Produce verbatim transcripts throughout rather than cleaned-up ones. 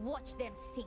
Watch them sink.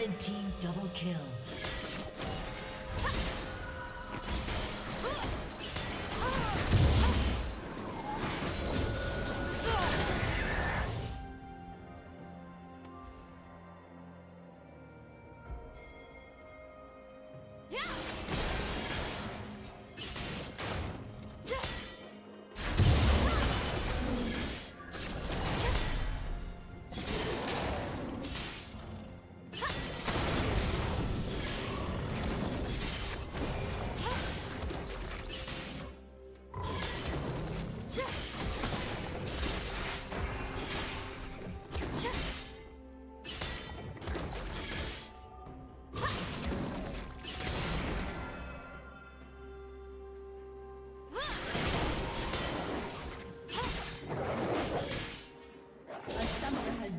Red team double kill. A summoner has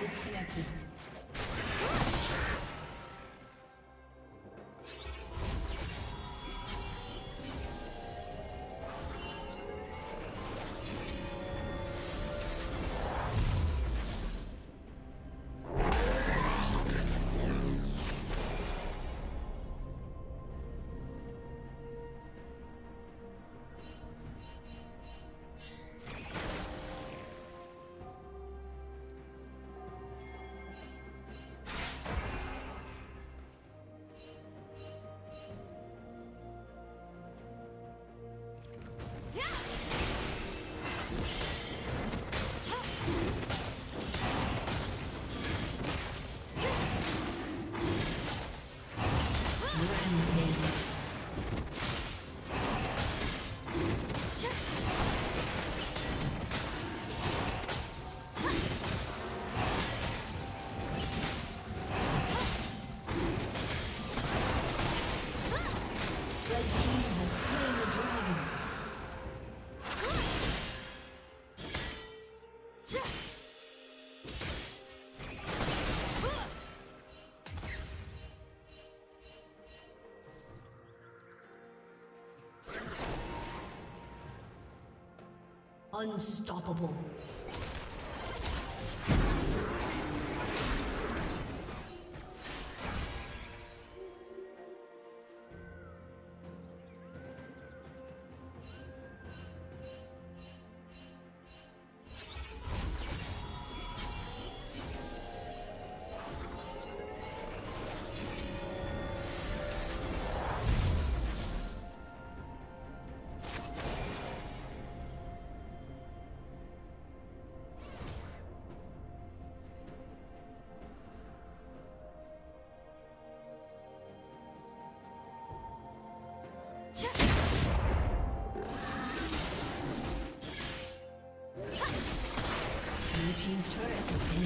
disconnected. Unstoppable.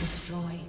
Destroyed.